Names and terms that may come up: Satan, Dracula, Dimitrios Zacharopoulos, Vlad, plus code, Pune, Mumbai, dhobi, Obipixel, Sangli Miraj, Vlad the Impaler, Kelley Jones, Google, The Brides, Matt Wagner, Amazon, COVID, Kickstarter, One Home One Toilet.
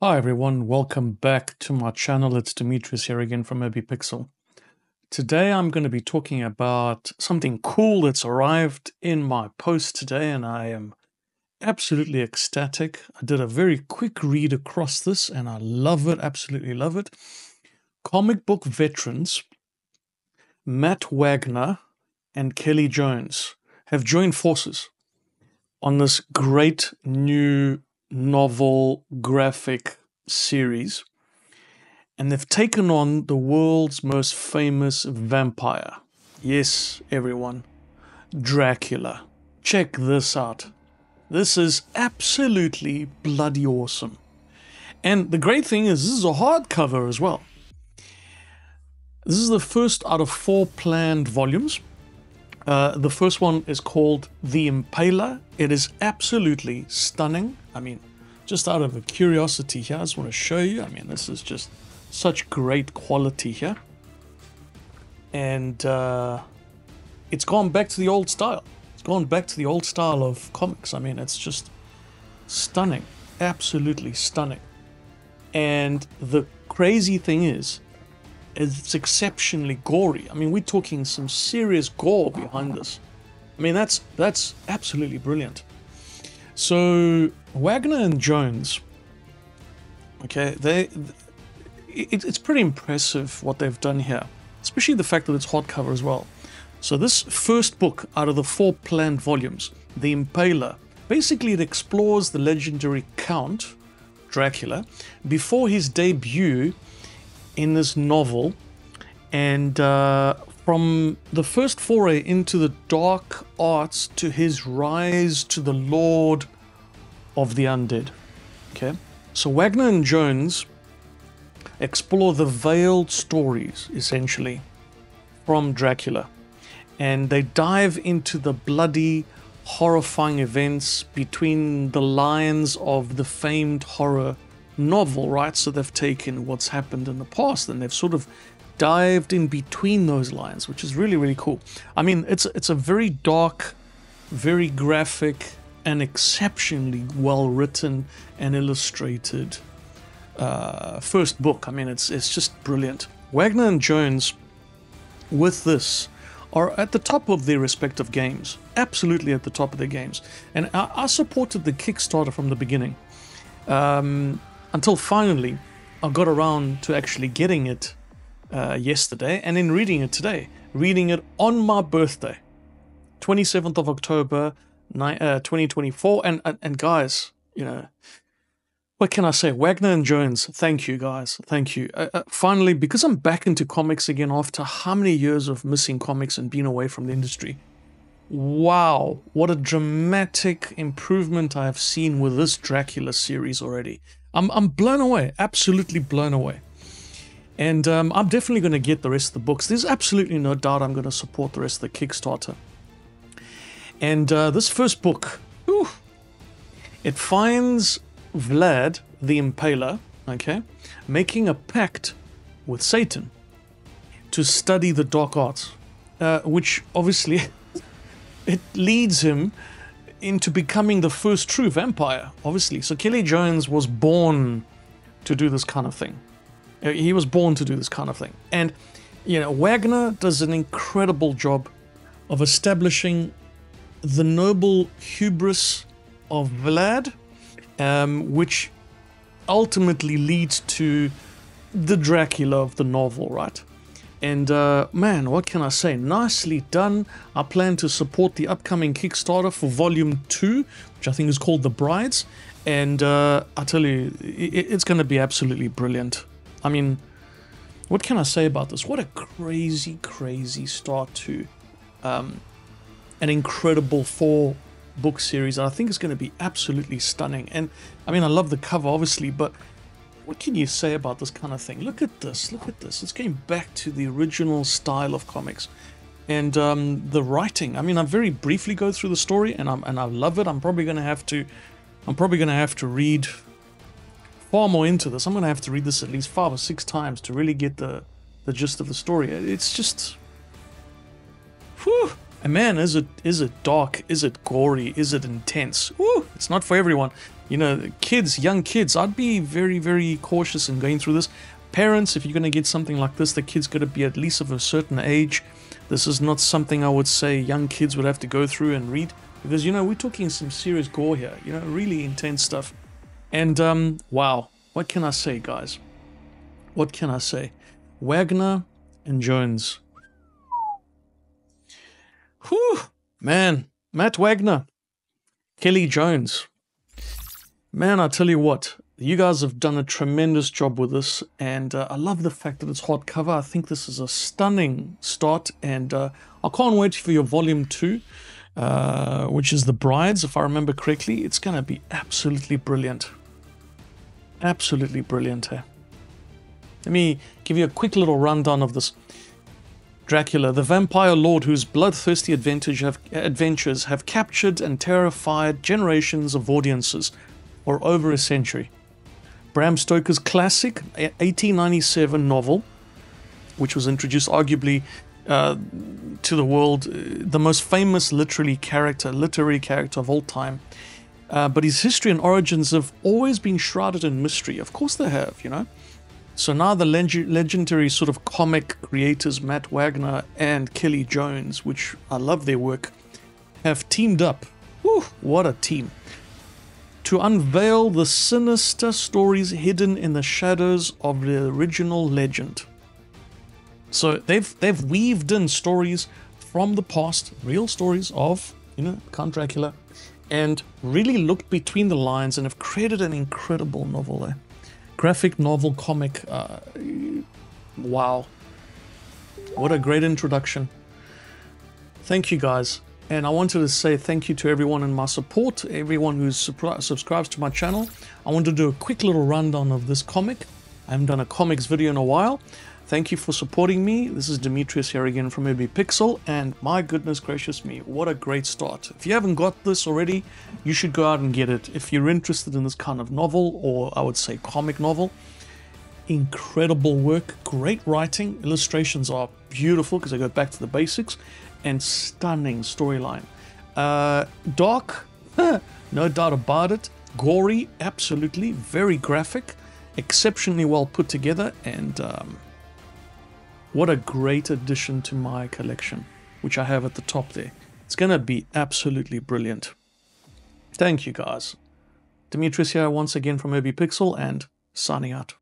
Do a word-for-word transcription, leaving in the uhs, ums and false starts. Hi everyone, welcome back to my channel. It's Demetrius here again from Obipixel. Today I'm going to be talking about something cool that's arrived in my post today and I am absolutely ecstatic. I did a very quick read across this and I love it, absolutely love it. Comic book veterans Matt Wagner and Kelley Jones have joined forces on this great new novel graphic series, and they've taken on the world's most famous vampire. Yes, everyone, Dracula. Check this out. This is absolutely bloody awesome. And the great thing is, this is a hardcover as well. This is the first out of four planned volumes. Uh, the first one is called The Impaler. It is absolutely stunning. I mean, just out of a curiosity here, I just want to show you. I mean, this is just such great quality here. And uh, it's gone back to the old style. It's gone back to the old style of comics. I mean, it's just stunning. Absolutely stunning. And the crazy thing is, it's exceptionally gory. I mean, we're talking some serious gore behind this. I mean, that's that's absolutely brilliant. So Wagner and Jones, okay, they it, it's pretty impressive what they've done here, especially the fact that it's hardcover as well. So this first book out of the four planned volumes, The Impaler, basically it explores the legendary Count Dracula before his debut in this novel, and uh, from the first foray into the dark arts to his rise to the Lord of the Undead. Okay, so Wagner and Jones explore the veiled stories, essentially, from Dracula, and they dive into the bloody, horrifying events between the lines of the famed horror novel, right? So they've taken what's happened in the past and they've sort of dived in between those lines, which is really, really cool. I mean, it's it's a very dark, very graphic, and exceptionally well written and illustrated uh, first book. I mean, it's it's just brilliant. Wagner and Jones, with this, are at the top of their respective games. Absolutely at the top of their games. And I, I supported the Kickstarter from the beginning. Um, Until finally, I got around to actually getting it uh, yesterday and then reading it today. Reading it on my birthday, twenty-seventh of October, uh, twenty twenty-four. And, and, and guys, you know, what can I say? Wagner and Jones, thank you guys. Thank you. Uh, uh, finally, because I'm back into comics again after how many years of missing comics and being away from the industry. Wow, what a dramatic improvement I have seen with this Dracula series already. I'm, I'm blown away, absolutely blown away. And um, I'm definitely going to get the rest of the books. There's absolutely no doubt I'm going to support the rest of the Kickstarter. And uh, this first book, whew, it finds Vlad the Impaler, okay, making a pact with Satan to study the dark arts, uh, which obviously it leads him into becoming the first true vampire, obviously. So Kelley Jones was born to do this kind of thing. He was born to do this kind of thing. And, you know, Wagner does an incredible job of establishing the noble hubris of Vlad, um, which ultimately leads to the Dracula of the novel, right? And uh, man, what can I say? Nicely done. I plan to support the upcoming Kickstarter for Volume two, which I think is called The Brides. And uh, I tell you, it's going to be absolutely brilliant. I mean, what can I say about this? What a crazy, crazy start to um, an incredible four-book series. And I think it's going to be absolutely stunning. And I mean, I love the cover, obviously, but what can you say about this kind of thing? Look at this, look at this. It's going back to the original style of comics. And um, the writing, I mean, I very briefly go through the story and, I'm, and I love it. I'm probably going to have to, I'm probably going to have to read far more into this. I'm going to have to read this at least five or six times to really get the, the gist of the story. It's just, whew. And man, is it, is it dark? Is it gory? Is it intense? Whew, it's not for everyone. you know, kids, young kids, I'd be very, very cautious in going through this. Parents, if you're going to get something like this, the kid's got to be at least of a certain age. This is not something I would say young kids would have to go through and read, because, you know, we're talking some serious gore here, you know, really intense stuff. And, um, wow, what can I say, guys? What can I say? Wagner and Jones. Whew, man, Matt Wagner, Kelley Jones. Man, I tell you what, you guys have done a tremendous job with this, and uh, I love the fact that it's hardcover. I think this is a stunning start, and uh, I can't wait for your volume two, uh, which is The Brides, if I remember correctly. It's going to be absolutely brilliant. Absolutely brilliant, hey? Let me give you a quick little rundown of this. Dracula, the vampire lord whose bloodthirsty adventures have captured and terrified generations of audiences for over a century. Bram Stoker's classic eighteen ninety-seven novel, which was introduced arguably uh, to the world, the most famous literary character, literary character of all time. Uh, but his history and origins have always been shrouded in mystery. Of course they have, you know. So now the leg legendary sort of comic creators Matt Wagner and Kelley Jones, which I love their work, have teamed up, whew, what a team, to unveil the sinister stories hidden in the shadows of the original legend. So they've, they've weaved in stories from the past, real stories of, you know, Count Dracula, and really looked between the lines and have created an incredible novel there. Graphic novel, comic, uh, wow, what a great introduction. Thank you guys, and I wanted to say thank you to everyone in my support, everyone who subscribes to my channel. I want to do a quick little rundown of this comic. I haven't done a comics video in a while. Thank you for supporting me. This is Demetrius here again from Obipixel, and my goodness gracious me, what a great start. If you haven't got this already, you should go out and get it. If you're interested in this kind of novel, or I would say comic novel, incredible work, great writing, illustrations are beautiful because they go back to the basics, and stunning storyline. Uh, dark, no doubt about it, gory, absolutely, very graphic, exceptionally well put together, and um, what a great addition to my collection, which I have at the top there. It's going to be absolutely brilliant. Thank you, guys. Demetrius here once again from Obipixel, and signing out.